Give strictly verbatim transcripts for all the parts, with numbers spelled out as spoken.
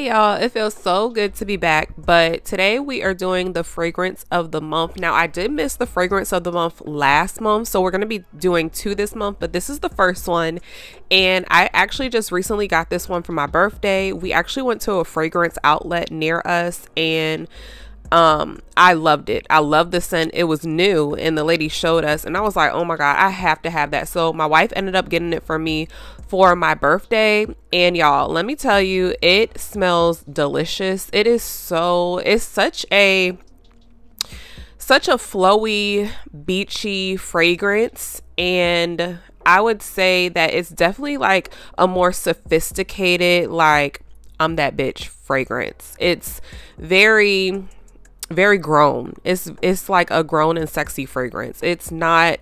Hey y'all, it feels so good to be back, but today we are doing the fragrance of the month. Now I did miss the fragrance of the month last month, so we're going to be doing two this month, but this is the first one. And I actually just recently got this one for my birthday. We actually went to a fragrance outlet near us and um I loved it. I loved the scent. It was new and the lady showed us and I was like, oh my god, I have to have that. So my wife ended up getting it for me for my birthday, and y'all, let me tell you, it smells delicious. It is so it's such a such a flowy, beachy fragrance, and I would say that it's definitely like a more sophisticated, like I'm that bitch fragrance. It's very very grown. It's it's like a grown and sexy fragrance. It's not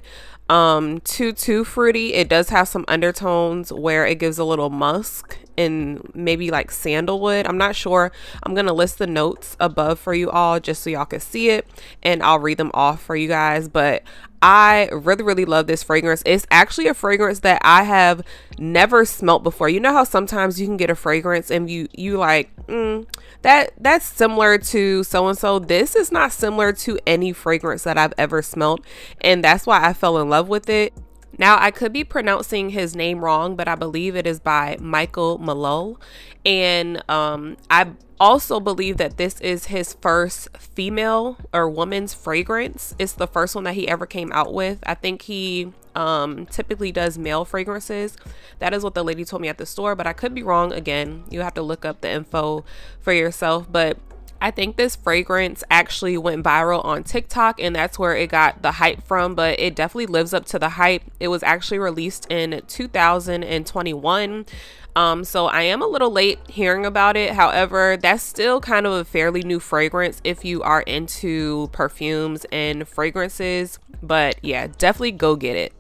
um too too fruity. It does have some undertones where it gives a little musk and maybe like sandalwood. I'm not sure. I'm gonna list the notes above for you all just so y'all can see it, and I'll read them off for you guys, but I really really love this fragrance. It's actually a fragrance that I have never smelt before. You know how sometimes you can get a fragrance and you you like mm, that that's similar to so and so. This is not similar to any fragrance that I've ever smelt, and that's why I fell in love with it. Now, I could be pronouncing his name wrong, but I believe it is by Michael Malul, and um I also believe that this is his first female or woman's fragrance. It's the first one that he ever came out with. I think he um typically does male fragrances. That is what the lady told me at the store, but I could be wrong again. You have to look up the info for yourself, but I think this fragrance actually went viral on TikTok, and that's where it got the hype from, but it definitely lives up to the hype. It was actually released in two thousand twenty-one. Um, so I am a little late hearing about it. However, that's still kind of a fairly new fragrance if you are into perfumes and fragrances. But yeah, definitely go get it.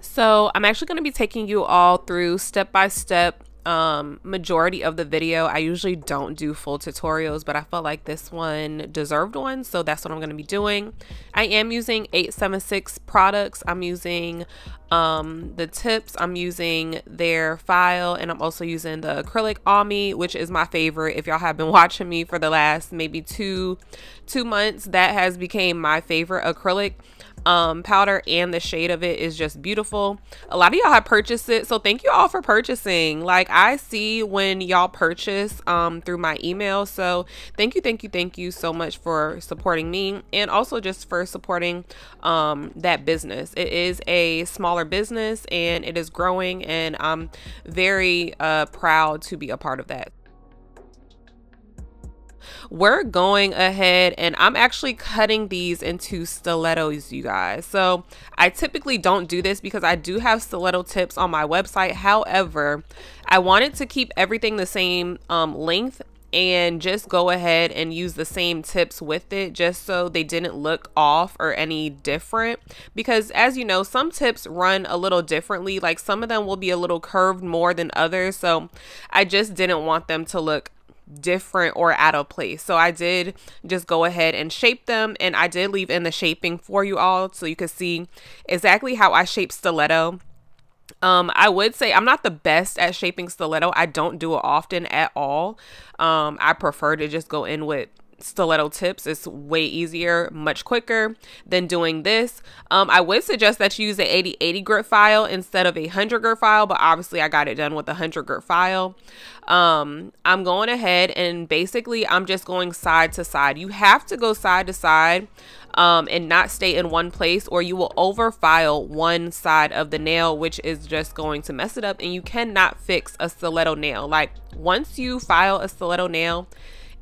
So I'm actually going to be taking you all through step by step. Um, majority of the video. I usually don't do full tutorials, but I felt like this one deserved one, so that's what I'm going to be doing. I am using eight seventy-six products. I'm using um, the tips, I'm using their file, and I'm also using the acrylic Ami, which is my favorite. If y'all have been watching me for the last maybe two two months, that has became my favorite acrylic um powder, and the shade of it is just beautiful. A lot of y'all have purchased it, so thank you all for purchasing. Like, I see when y'all purchase um through my email, so thank you thank you thank you so much for supporting me, and also just for supporting um that business. It is a smaller business and it is growing, and I'm very uh proud to be a part of that. We're going ahead and I'm actually cutting these into stilettos, you guys. So I typically don't do this because I do have stiletto tips on my website. However, I wanted to keep everything the same um, length and just go ahead and use the same tips with it, just so they didn't look off or any different, because as you know, some tips run a little differently. Like, some of them will be a little curved more than others, so I just didn't want them to look different or out of place. So I did just go ahead and shape them, and I did leave in the shaping for you all so you could see exactly how I shape stiletto. um I would say I'm not the best at shaping stiletto. I don't do it often at all. um I prefer to just go in with stiletto tips. It's way easier, much quicker than doing this. um I would suggest that you use an eighty eighty grit file instead of a one hundred grit file, but obviously I got it done with a one hundred grit file. um I'm going ahead and basically I'm just going side to side. You have to go side to side um and not stay in one place, or you will over file one side of the nail, which is just going to mess it up, and you cannot fix a stiletto nail. Like, once you file a stiletto nail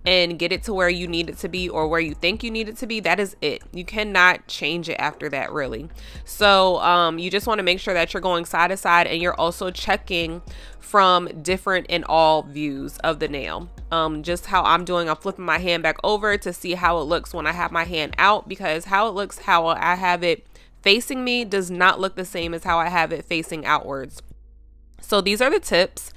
and get it to where you need it to be, or where you think you need it to be, that is it. You cannot change it after that, really. So um, you just want to make sure that you're going side to side, and you're also checking from different and all views of the nail. Um, just how I'm doing, I'm flipping my hand back over to see how it looks when I have my hand out, because how it looks, how I have it facing me, does not look the same as how I have it facing outwards. So these are the tips,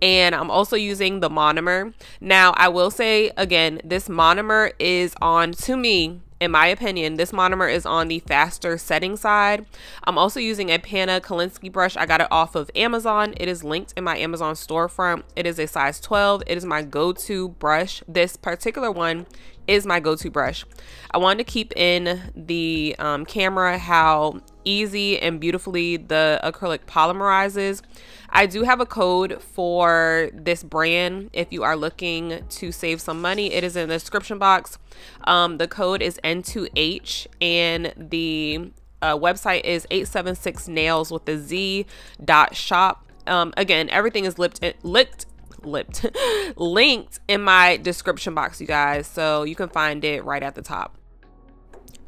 and I'm also using the monomer. Now, I will say again, this monomer is on, to me, In my opinion, this monomer is on the faster setting side. I'm also using a Panna Kalinski brush. I got it off of Amazon. It is linked in my Amazon storefront. It is a size twelve. It is my go-to brush. This particular one is my go-to brush. I wanted to keep in the um, camera how easy and beautifully the acrylic polymerizes. I do have a code for this brand if you are looking to save some money. It is in the description box. Um, the code is N two H and the uh, website is eight seven six nails with the Z dot shop. Um, again, everything is lipped, lipped, lipped, linked in my description box, you guys. So you can find it right at the top.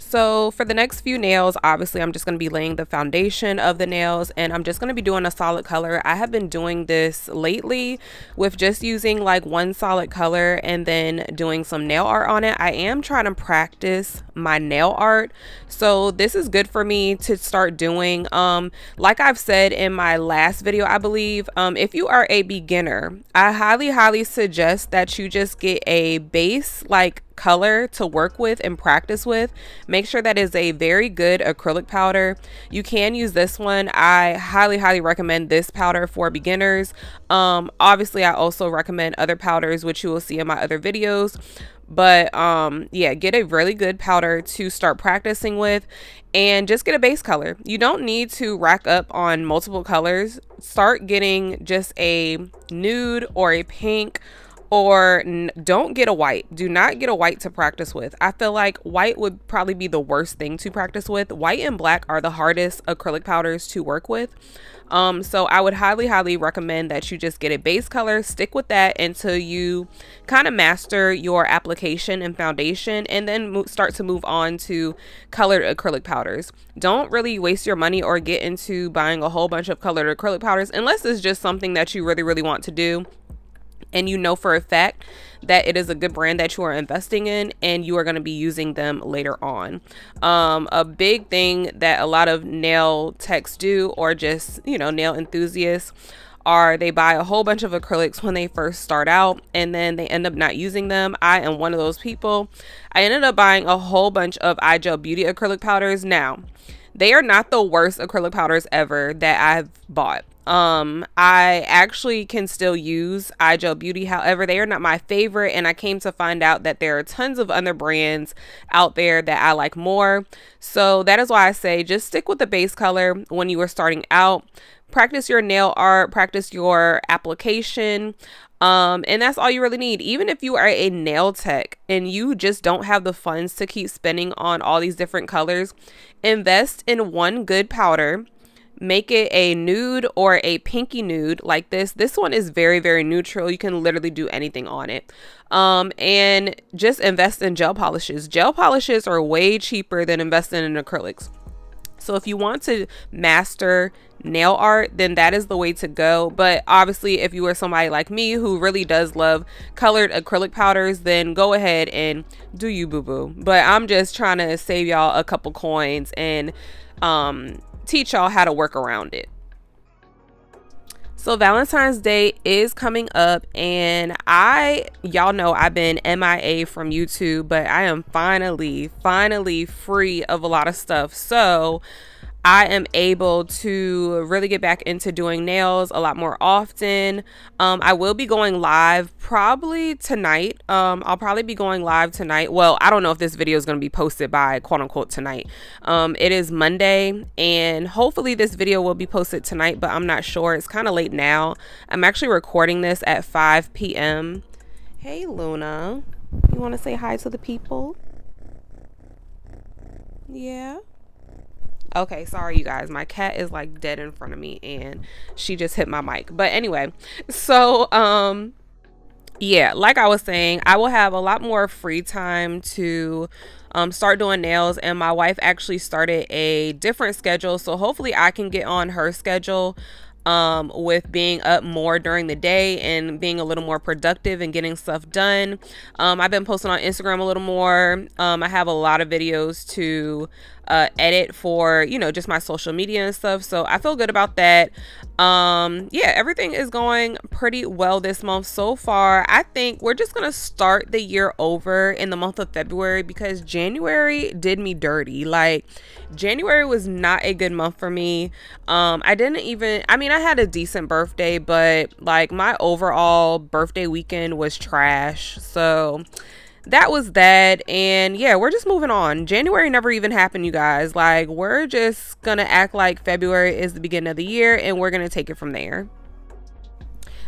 So for the next few nails, obviously I'm just going to be laying the foundation of the nails, and I'm just going to be doing a solid color. I have been doing this lately with just using like one solid color and then doing some nail art on it. I am trying to practice my nail art, so this is good for me to start doing. Um, like I've said in my last video, I believe, um, if you are a beginner, I highly, highly suggest that you just get a base like color to work with and practice with. Make sure that is a very good acrylic powder. You can use this one. I highly, highly recommend this powder for beginners. Um, obviously, I also recommend other powders, which you will see in my other videos. But um, yeah, get a really good powder to start practicing with and just get a base color. You don't need to rack up on multiple colors. Start getting just a nude or a pink, or don't get a white. Do not get a white to practice with. I feel like white would probably be the worst thing to practice with. White and black are the hardest acrylic powders to work with. Um, so I would highly, highly recommend that you just get a base color, stick with that until you kind of master your application and foundation, and then mo- start to move on to colored acrylic powders. Don't really waste your money or get into buying a whole bunch of colored acrylic powders unless it's just something that you really, really want to do, and you know for a fact that it is a good brand that you are investing in and you are going to be using them later on. Um, a big thing that a lot of nail techs do, or just, you know, nail enthusiasts, are they buy a whole bunch of acrylics when they first start out and then they end up not using them. I am one of those people. I ended up buying a whole bunch of iGel Beauty acrylic powders. Now, they are not the worst acrylic powders ever that I've bought. Um, I actually can still use iGel Beauty. However, they are not my favorite, and I came to find out that there are tons of other brands out there that I like more. So that is why I say just stick with the base color when you are starting out. Practice your nail art, practice your application, um, and that's all you really need. Even if you are a nail tech and you just don't have the funds to keep spending on all these different colors, invest in one good powder. Make it a nude or a pinky nude like this. This one is very, very neutral. You can literally do anything on it. Um, and just invest in gel polishes. Gel polishes are way cheaper than investing in acrylics. So if you want to master nail art, then that is the way to go. But obviously, if you are somebody like me who really does love colored acrylic powders, then go ahead and do you, boo boo. But I'm just trying to save y'all a couple coins and um, teach y'all how to work around it. So Valentine's Day is coming up, and I, y'all know I've been M I A from YouTube, but I am finally, finally free of a lot of stuff. So I am able to really get back into doing nails a lot more often. Um, I will be going live probably tonight. Um, I'll probably be going live tonight. Well, I don't know if this video is going to be posted by quote unquote tonight. Um, it is Monday, and hopefully this video will be posted tonight, but I'm not sure. It's kind of late now. I'm actually recording this at five P M Hey, Luna, you want to say hi to the people? Yeah. Okay, sorry you guys, my cat is like dead in front of me and she just hit my mic. But anyway, so um yeah, like I was saying, I will have a lot more free time to um, start doing nails, and my wife actually started a different schedule, so hopefully I can get on her schedule um with being up more during the day and being a little more productive and getting stuff done. um I've been posting on Instagram a little more. um I have a lot of videos to uh, edit for, you know, just my social media and stuff. So I feel good about that. Um, yeah, everything is going pretty well this month so far. I think we're just going to start the year over in the month of February, because January did me dirty. Like, January was not a good month for me. Um, I didn't even, I mean, I had a decent birthday, but like my overall birthday weekend was trash. So that was that. And yeah, we're just moving on. January never even happened, you guys. Like, we're just gonna act like February is the beginning of the year, and we're gonna take it from there.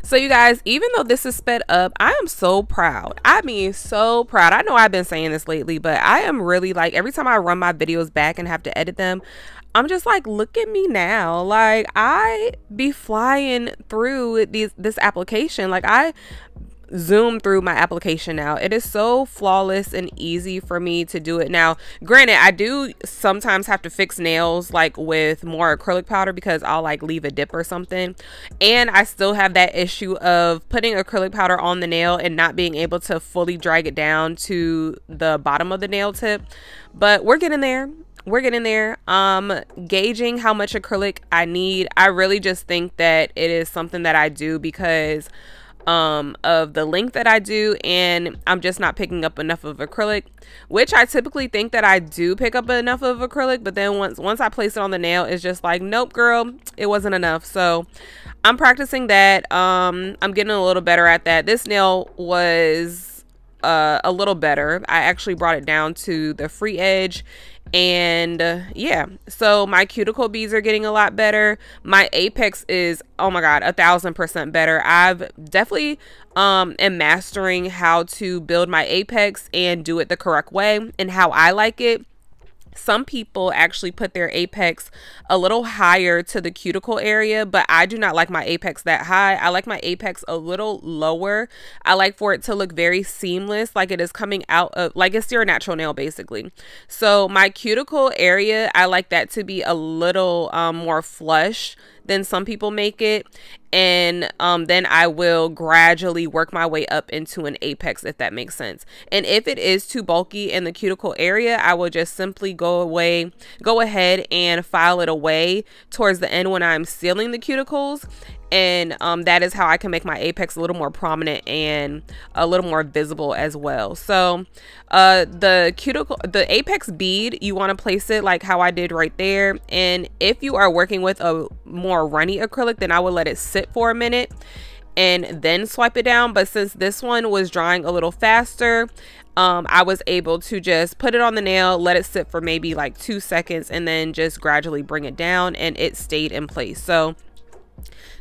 So you guys, even though this is sped up, I am so proud. I mean, so proud. I know I've been saying this lately, but I am really, like, every time I run my videos back and have to edit them, I'm just like, look at me now. Like, I be flying through these this application. Like, I zoom through my application now. It is so flawless and easy for me to do it now. Granted, I do sometimes have to fix nails, like with more acrylic powder, because I'll like leave a dip or something, and I still have that issue of putting acrylic powder on the nail and not being able to fully drag it down to the bottom of the nail tip. But we're getting there. We're getting there. Um, gauging how much acrylic I need. I really just think that it is something that I do because um of the length that I do, and I'm just not picking up enough of acrylic, which I typically think that I do pick up enough of acrylic, but then once once I place it on the nail, it's just like, nope girl, it wasn't enough. So I'm practicing that. um I'm getting a little better at that. This nail was uh a little better. I actually brought it down to the free edge. And uh, yeah, so my cuticle beads are getting a lot better. My apex is, oh my god, a thousand percent better. I've definitely um am mastering how to build my apex and do it the correct way and how I like it. Some people actually put their apex a little higher to the cuticle area, but I do not like my apex that high. I like my apex a little lower. I like for it to look very seamless, like it is coming out of, like it's your natural nail basically. So my cuticle area, I like that to be a little um, more flush than some people make it. And um, then I will gradually work my way up into an apex, if that makes sense. And if it is too bulky in the cuticle area, I will just simply go away, go ahead and file it away towards the end when I'm sealing the cuticles. And um, that is how I can make my apex a little more prominent and a little more visible as well. So uh, the cuticle, the apex bead, you want to place it like how I did right there. And if you are working with a more runny acrylic, then I would let it sit for a minute and then swipe it down. But since this one was drying a little faster, um, I was able to just put it on the nail, let it sit for maybe like two seconds, and then just gradually bring it down, and it stayed in place. So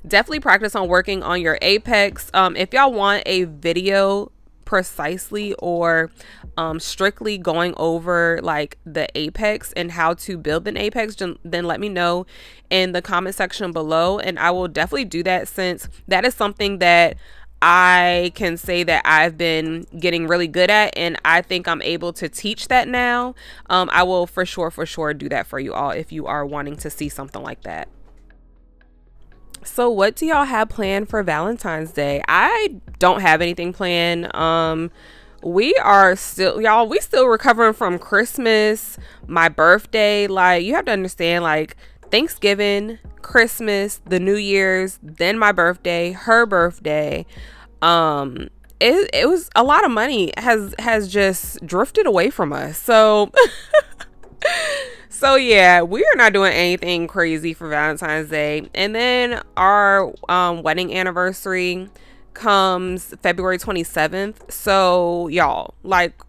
definitely practice on working on your apex. Um, if y'all want a video precisely or um, strictly going over like the apex and how to build an apex, then let me know in the comment section below, and I will definitely do that, since that is something that I can say that I've been getting really good at, and I think I'm able to teach that now. Um, I will for sure, for sure do that for you all if you are wanting to see something like that. So what do y'all have planned for Valentine's Day? I don't have anything planned. Um, we are still, y'all, we still recovering from Christmas, my birthday. Like, you have to understand, like, Thanksgiving, Christmas, the New Year's, then my birthday, her birthday. Um, it, it was a lot of money has, has just drifted away from us. So... So yeah, we are not doing anything crazy for Valentine's Day. And then our um, wedding anniversary comes February twenty-seventh. So y'all, like,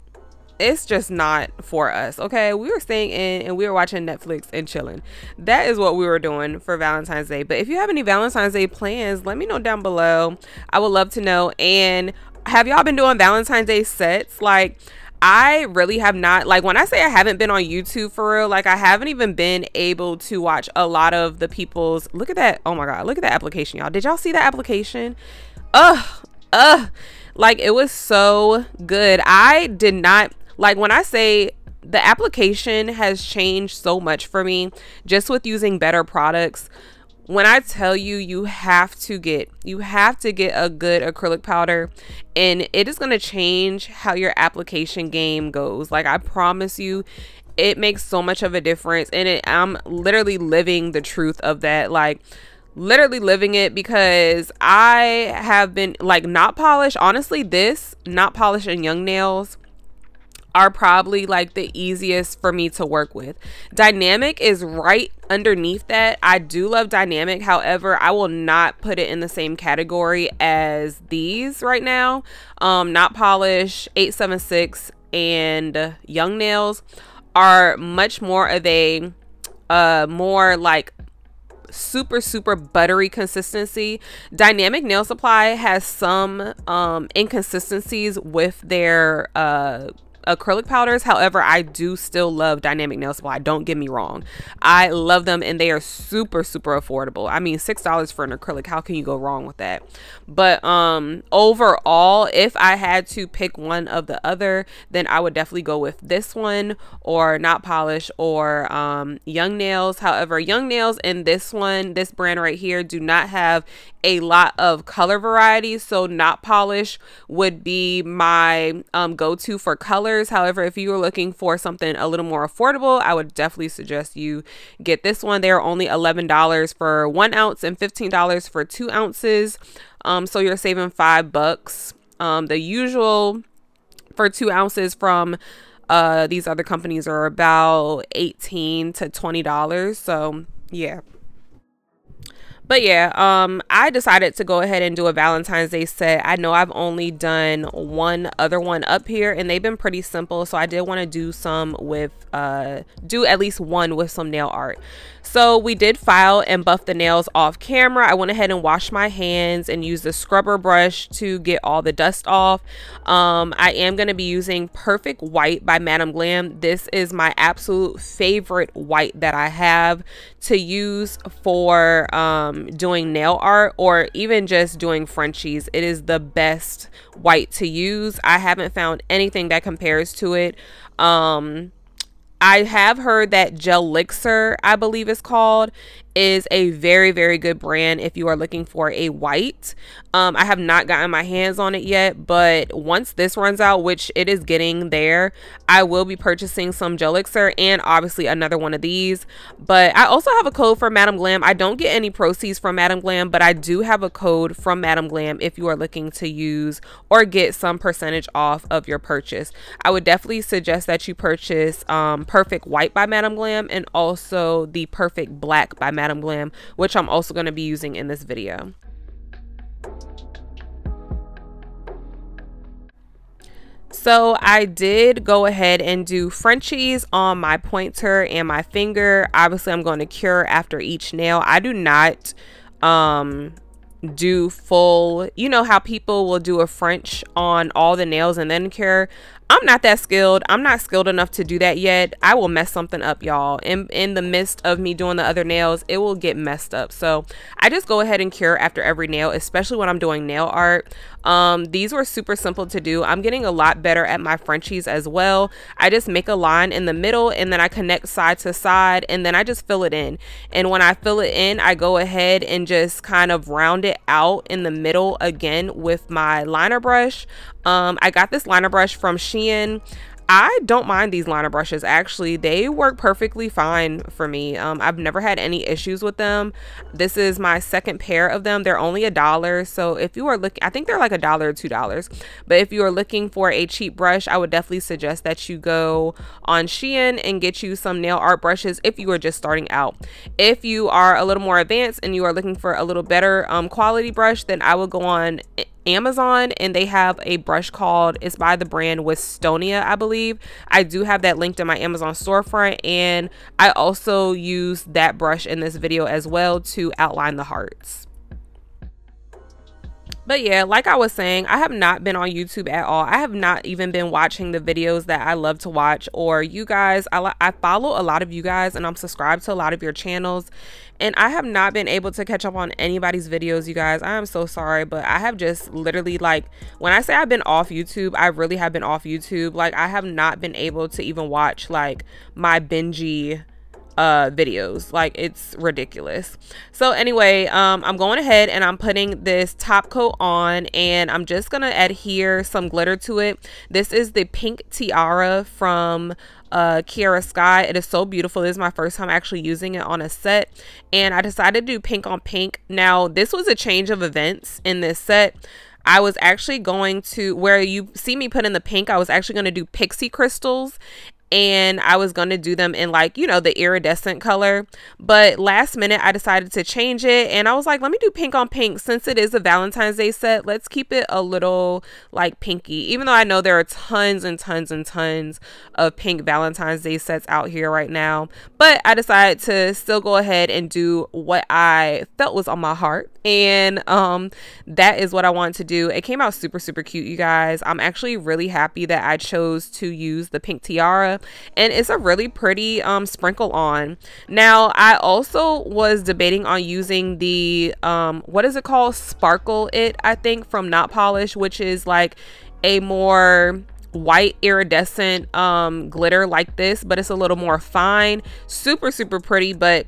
it's just not for us, okay? We were staying in and we were watching Netflix and chilling. That is what we were doing for Valentine's Day. But if you have any Valentine's Day plans, let me know down below. I would love to know. And have y'all been doing Valentine's Day sets? Like, I really have not. Like, when I say I haven't been on YouTube for real, like, I haven't even been able to watch a lot of the people's, look at that, oh my god, look at that application, y'all. Did y'all see that application? Ugh, ugh, like, it was so good. I did not, like, when I say the application has changed so much for me, just with using better products. When I tell you, you have to get, you have to get a good acrylic powder, and it is going to change how your application game goes. Like, I promise you, it makes so much of a difference. And it, I'm literally living the truth of that. Like, literally living it, because I have been, like, Not Polish. Honestly, this, Not Polish and Young Nails are probably like the easiest for me to work with. Dynamic is right underneath that. I do love Dynamic. However, I will not put it in the same category as these right now. Um, Not Polish, eight seventy-six, and Young Nails are much more of a uh, more like super super buttery consistency. Dynamic Nail Supply has some um, inconsistencies with their uh, acrylic powders. However, I do still love Dynamic Nail Supply. Don't get me wrong, I love them, and they are super super affordable. I mean, six dollars for an acrylic, how can you go wrong with that? But um overall, if I had to pick one of the other, then I would definitely go with this one, or Not Polish, or um Young Nails. However, Young Nails and this one, this brand right here, do not have a lot of color variety, so Not Polish would be my um go-to for color. However, if you are looking for something a little more affordable, I would definitely suggest you get this one. They are only eleven dollars for one ounce and fifteen dollars for two ounces. Um, so you're saving five bucks. Um, the usual for two ounces from uh, these other companies are about eighteen to twenty dollars. So yeah. But yeah, um, I decided to go ahead and do a Valentine's Day set. I know I've only done one other one up here, and they've been pretty simple. So I did want to do some with, uh, do at least one with some nail art. So we did file and buff the nails off camera. I went ahead and washed my hands and used the scrubber brush to get all the dust off. Um, I am going to be using Perfect White by Madam Glam. This is my absolute favorite white that I have to use for, um, doing nail art, or even just doing Frenchies. It is the best white to use. I haven't found anything that compares to it. um I have heard that Gelixir, I believe it's called, is a very very good brand if you are looking for a white. um I have not gotten my hands on it yet, but once this runs out, which it is getting there, I will be purchasing some Gelixir and obviously another one of these. But I also have a code for Madam Glam. I don't get any proceeds from Madam Glam, but I do have a code from Madam Glam if you are looking to use or get some percentage off of your purchase. I would definitely suggest that you purchase um Perfect White by Madam Glam, and also the Perfect Black by Madam Madam Glam, which I'm also going to be using in this video. So I did go ahead and do Frenchies on my pointer and my finger. Obviously, I'm going to cure after each nail. I do not um do full, you know how people will do a French on all the nails and then cure. I'm not that skilled. I'm not skilled enough to do that yet. I will mess something up, y'all. In, in the midst of me doing the other nails, it will get messed up. So I just go ahead and cure after every nail, especially when I'm doing nail art. Um, these were super simple to do. I'm getting a lot better at my Frenchies as well. I just make a line in the middle, and then I connect side to side, and then I just fill it in. And when I fill it in, I go ahead and just kind of round it out in the middle again with my liner brush. Um, I got this liner brush from Shein. I don't mind these liner brushes, actually. They work perfectly fine for me. Um, I've never had any issues with them. This is my second pair of them. They're only a dollar. So if you are looking, I think they're like a dollar or two dollars. But if you are looking for a cheap brush, I would definitely suggest that you go on Shein and get you some nail art brushes if you are just starting out. If you are a little more advanced and you are looking for a little better um, quality brush, then I will go on Amazon, and they have a brush called, it's by the brand Wistonia, I believe. I do have that linked in my Amazon storefront, and I also use that brush in this video as well to outline the hearts. But yeah, like I was saying, I have not been on YouTube at all. I have not even been watching the videos that I love to watch, or you guys. I, I follow a lot of you guys, and I'm subscribed to a lot of your channels, and I have not been able to catch up on anybody's videos, you guys. I am so sorry, but I have just literally, like, when I say I've been off YouTube, I really have been off YouTube. Like, I have not been able to even watch, like, my Benji uh videos. Like, it's ridiculous. So anyway, um I'm going ahead and I'm putting this top coat on, and I'm just gonna adhere some glitter to it. This is the pink tiara from uh Kiara Sky. It is so beautiful. This is my first time actually using it on a set, and I decided to do pink on pink. Now, this was a change of events in this set. I was actually going to, where you see me put in the pink, I was actually going to do pixie crystals, and I was going to do them in, like, you know, the iridescent color. But last minute, I decided to change it, and I was like, let me do pink on pink. Since it is a Valentine's Day set, let's keep it a little, like, pinky. Even though I know there are tons and tons and tons of pink Valentine's Day sets out here right now. But I decided to still go ahead and do what I felt was on my heart. And um, that is what I wanted to do. It came out super, super cute, you guys. I'm actually really happy that I chose to use the pink tiara. And it's a really pretty um, sprinkle on. Now, I also was debating on using the, um, what is it called? Sparkle It, I think, from Not Polish, which is like a more white iridescent um, glitter like this, but it's a little more fine. Super, super pretty, but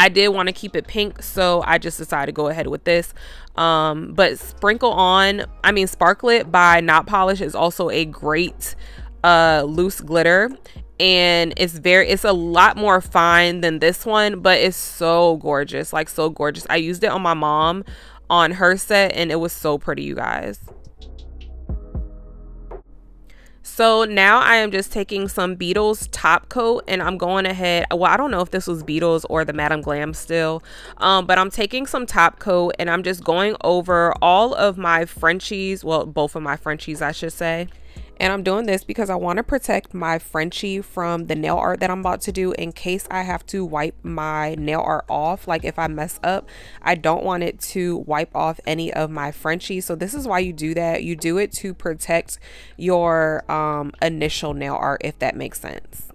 I did want to keep it pink, so I just decided to go ahead with this. Um, but Sprinkle On, I mean Sparkle It by Not Polish is also a great uh, loose glitter, and it's very, it's a lot more fine than this one, but it's so gorgeous, like so gorgeous. I used it on my mom on her set, and it was so pretty, you guys. So now I am just taking some Beetles top coat, and I'm going ahead, well, I don't know if this was Beetles or the Madam Glam still, um, but I'm taking some top coat, and I'm just going over all of my Frenchies, well, both of my Frenchies, I should say. And I'm doing this because I want to protect my Frenchie from the nail art that I'm about to do, in case I have to wipe my nail art off. Like, if I mess up, I don't want it to wipe off any of my Frenchies. So this is why you do that. You do it to protect your um, initial nail art, if that makes sense.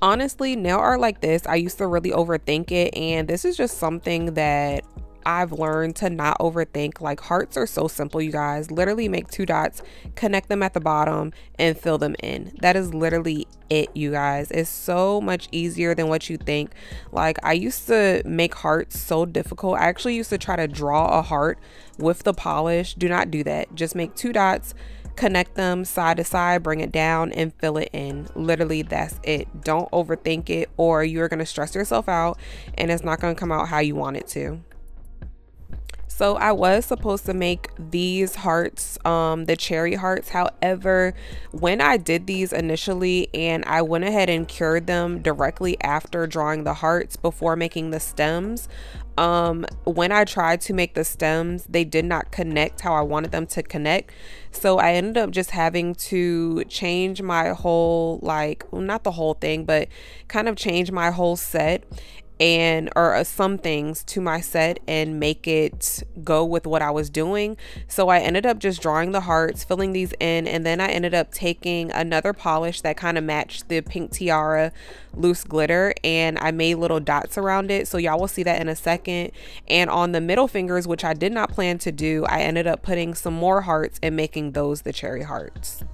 Honestly, nail art like this, I used to really overthink it. And this is just something that I've learned to not overthink. Like, hearts are so simple, you guys. Literally make two dots, connect them at the bottom, and fill them in. That is literally it, you guys. It's so much easier than what you think. Like, I used to make hearts so difficult. I actually used to try to draw a heart with the polish. Do not do that. Just make two dots, connect them side to side, bring it down, and fill it in. Literally, that's it. Don't overthink it, or you're going to stress yourself out, and it's not going to come out how you want it to. So I was supposed to make these hearts, um, the cherry hearts. However, when I did these initially, and I went ahead and cured them directly after drawing the hearts before making the stems, um, when I tried to make the stems, they did not connect how I wanted them to connect. So I ended up just having to change my whole, like, well, not the whole thing, but kind of change my whole set, and or uh, some things to my set, and make it go with what I was doing. So I ended up just drawing the hearts, filling these in, and then I ended up taking another polish that kind of matched the pink tiara loose glitter, and I made little dots around it, so y'all will see that in a second. And on the middle fingers, which I did not plan to do, I ended up putting some more hearts and making those the cherry hearts.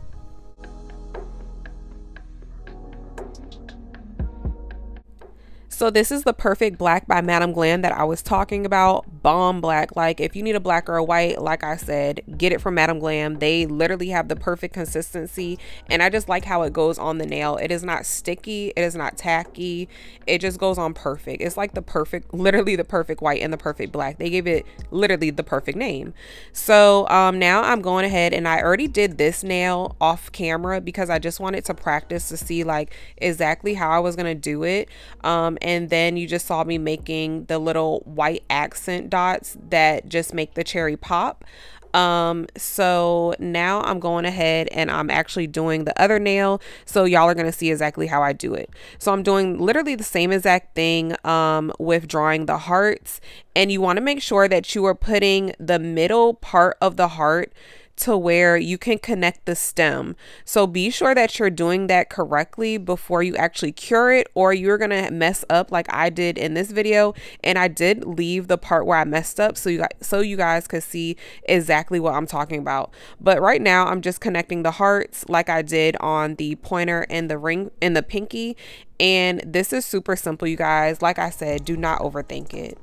So this is the perfect black by Madam Glam that I was talking about. Bomb black. Like, if you need a black or a white, like I said, get it from Madam Glam. They literally have the perfect consistency, and I just like how it goes on the nail. It is not sticky. It is not tacky. It just goes on perfect. It's like the perfect, literally the perfect white and the perfect black. They gave it literally the perfect name. So um, now I'm going ahead, and I already did this nail off camera because I just wanted to practice to see, like, exactly how I was going to do it. Um, and And then you just saw me making the little white accent dots that just make the cherry pop. Um, so now I'm going ahead and I'm actually doing the other nail. So y'all are going to see exactly how I do it. So I'm doing literally the same exact thing um, with drawing the hearts. And you want to make sure that you are putting the middle part of the heart to where you can connect the stem. So be sure that you're doing that correctly before you actually cure it, or you're gonna mess up like I did in this video. And I did leave the part where I messed up so you guys, so you guys could see exactly what I'm talking about. But right now I'm just connecting the hearts like I did on the pointer and the ring and the pinky. And this is super simple, you guys. Like I said, do not overthink it.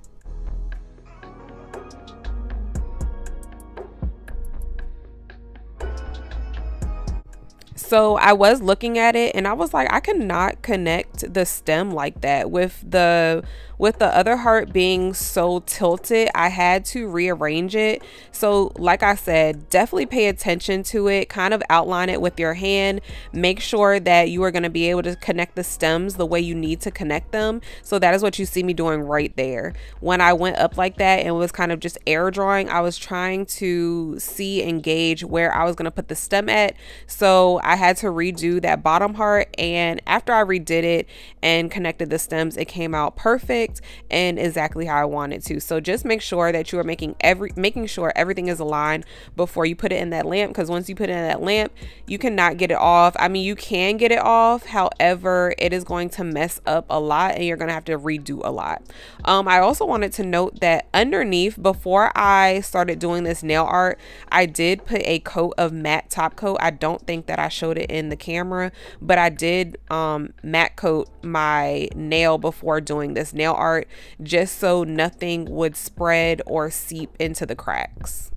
So I was looking at it and I was like, I cannot connect the stem like that. With the with the other heart being so tilted, I had to rearrange it. So like I said, definitely pay attention to it, kind of outline it with your hand. Make sure that you are going to be able to connect the stems the way you need to connect them. So that is what you see me doing right there. When I went up like that and was kind of just air drawing, I was trying to see and gauge where I was going to put the stem at. So I had to redo that bottom heart, and after I redid it and connected the stems, it came out perfect and exactly how I wanted to. So just make sure that you are making every making sure everything is aligned before you put it in that lamp, because once you put it in that lamp, you cannot get it off. I mean, you can get it off, however, it is going to mess up a lot and you're gonna have to redo a lot. um I also wanted to note that underneath, before I started doing this nail art, I did put a coat of matte top coat. I don't think that I showed it in the camera, but I did um matte coat my nail before doing this nail art, just so nothing would spread or seep into the cracks.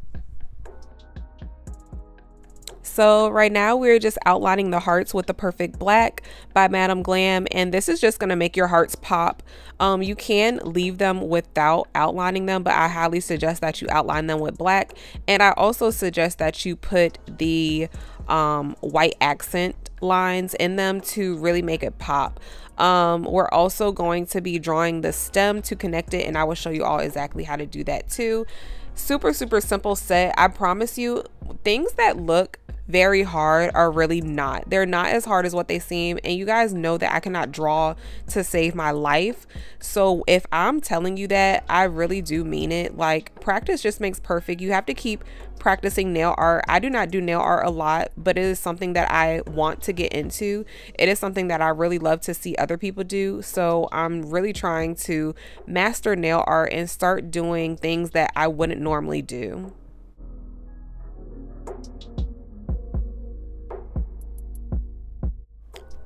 So right now we're just outlining the hearts with the Perfect Black by Madam Glam, and this is just going to make your hearts pop. Um, you can leave them without outlining them, but I highly suggest that you outline them with black, and I also suggest that you put the um, white accent lines in them to really make it pop. Um, we're also going to be drawing the stem to connect it, and I will show you all exactly how to do that too. Super, super simple set. I promise you, things that look very hard are really not. They're not as hard as what they seem, and you guys know that I cannot draw to save my life. So if I'm telling you that, I really do mean it. Like, practice just makes perfect. You have to keep practicing nail art. I do not do nail art a lot, but it is something that I want to get into. It is something that I really love to see other people do. So I'm really trying to master nail art and start doing things that I wouldn't normally do.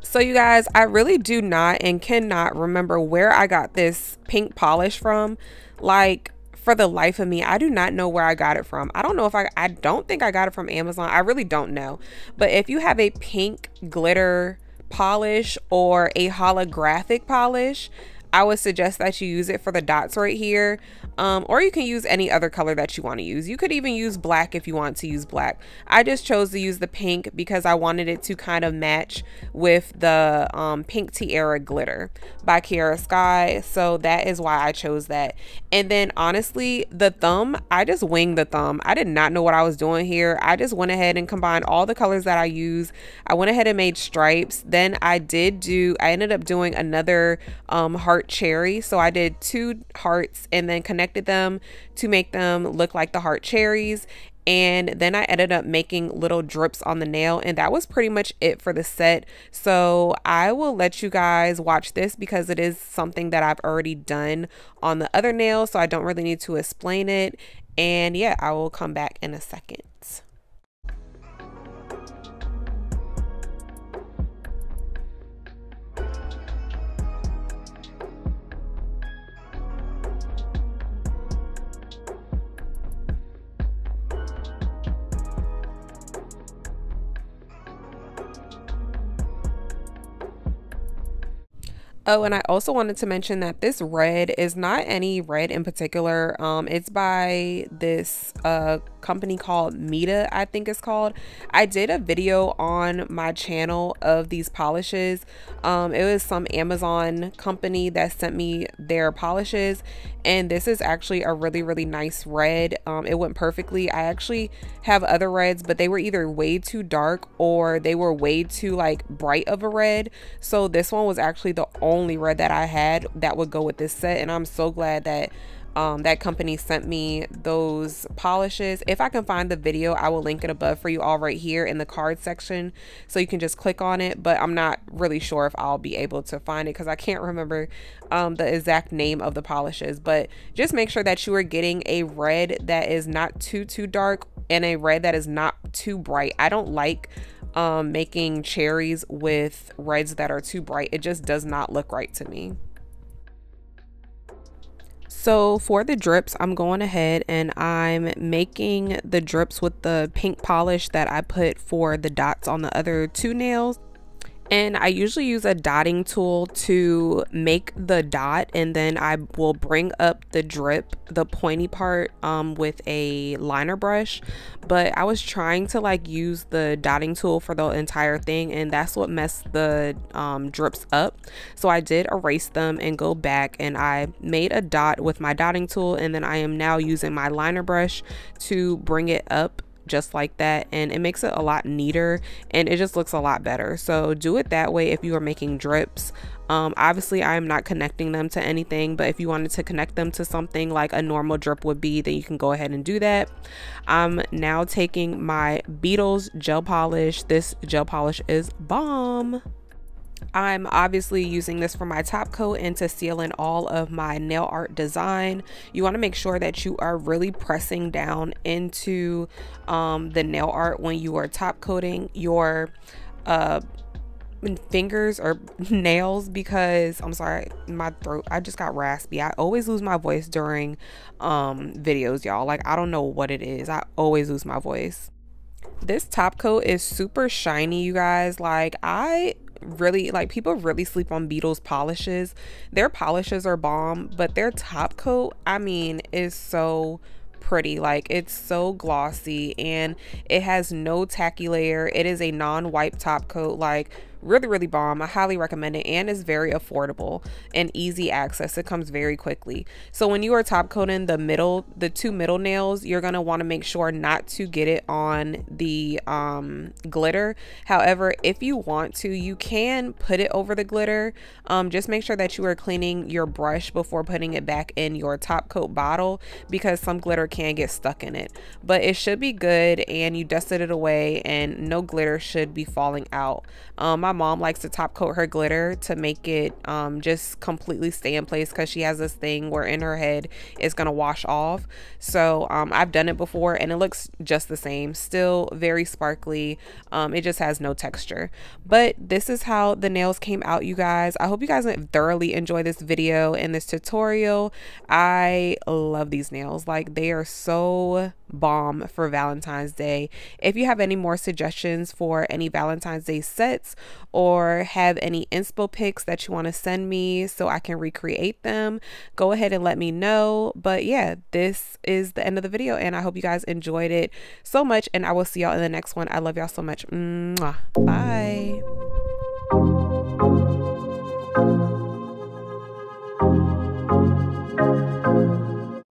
So you guys, I really do not and cannot remember where I got this pink polish from. Like, for the life of me, I do not know where I got it from. I don't know if I, I don't think I got it from Amazon. I really don't know. But if you have a pink glitter polish or a holographic polish, I would suggest that you use it for the dots right here. Um, or you can use any other color that you want to use. You could even use black if you want to use black. I just chose to use the pink because I wanted it to kind of match with the um, Pink Tiara Glitter by Kiara Sky. So that is why I chose that. And then honestly, the thumb, I just winged the thumb. I did not know what I was doing here. I just went ahead and combined all the colors that I use. I went ahead and made stripes. Then I did do, I ended up doing another um, heart cherry. So I did two hearts and then connected them to make them look like the heart cherries, and then I ended up making little drips on the nail, and that was pretty much it for the set. So I will let you guys watch this because it is something that I've already done on the other nail, so I don't really need to explain it. And yeah, I will come back in a second. Oh, and I also wanted to mention that this red is not any red in particular. Um, it's by this uh, company called Mita, I think it's called. I did a video on my channel of these polishes. Um, it was some Amazon company that sent me their polishes, and this is actually a really, really nice red. Um, it went perfectly. I actually have other reds, but they were either way too dark or they were way too like bright of a red. So this one was actually the only only red that I had that would go with this set, and I'm so glad that Um, that company sent me those polishes. If I can find the video, I will link it above for you all right here in the card section, so you can just click on it. But I'm not really sure if I'll be able to find it because I can't remember um, the exact name of the polishes. But just make sure that you are getting a red that is not too too dark and a red that is not too bright. I don't like um, making cherries with reds that are too bright. It just does not look right to me. So for the drips, I'm going ahead and I'm making the drips with the pink polish that I put for the dots on the other two nails. And I usually use a dotting tool to make the dot, and then I will bring up the drip, the pointy part, um, with a liner brush. But I was trying to like use the dotting tool for the entire thing, and that's what messed the um, drips up. So I did erase them and go back, and I made a dot with my dotting tool, and then I am now using my liner brush to bring it up just like that, and it makes it a lot neater and it just looks a lot better. So do it that way if you are making drips. Um, obviously I am not connecting them to anything, but if you wanted to connect them to something like a normal drip would be, then you can go ahead and do that. I'm now taking my Beetles gel polish. This gel polish is bomb. I'm obviously using this for my top coat and to seal in all of my nail art design. You want to make sure that you are really pressing down into um, the nail art when you are top coating your uh, fingers or nails, because I'm sorry, my throat, I just got raspy. I always lose my voice during um, videos, y'all. Like, I don't know what it is. I always lose my voice. This top coat is super shiny, you guys. Like, I... really like people really sleep on Beetles polishes. Their polishes are bomb, but their top coat, I mean, is so pretty. Like, it's so glossy and it has no tacky layer. It is a non-wipe top coat. Like, really really bomb. I highly recommend it, and it's very affordable and easy access. It comes very quickly. So when you are top coating the middle, the two middle nails, you're gonna want to make sure not to get it on the um, glitter. However, if you want to, you can put it over the glitter. Um, just make sure that you are cleaning your brush before putting it back in your top coat bottle, because some glitter can get stuck in it. But it should be good, and you dusted it away and no glitter should be falling out. Um, my mom likes to top coat her glitter to make it um, just completely stay in place, because she has this thing where in her head it's gonna wash off. So um, I've done it before and it looks just the same, still very sparkly. Um, it just has no texture. But this is how the nails came out, you guys. I hope you guys thoroughly enjoy this video and this tutorial. I love these nails. Like, they are so bomb for Valentine's Day. If you have any more suggestions for any Valentine's Day sets, or have any inspo pics that you want to send me so I can recreate them, go ahead and let me know. But yeah, this is the end of the video, and I hope you guys enjoyed it so much, and I will see y'all in the next one. I love y'all so much. Mwah. Bye.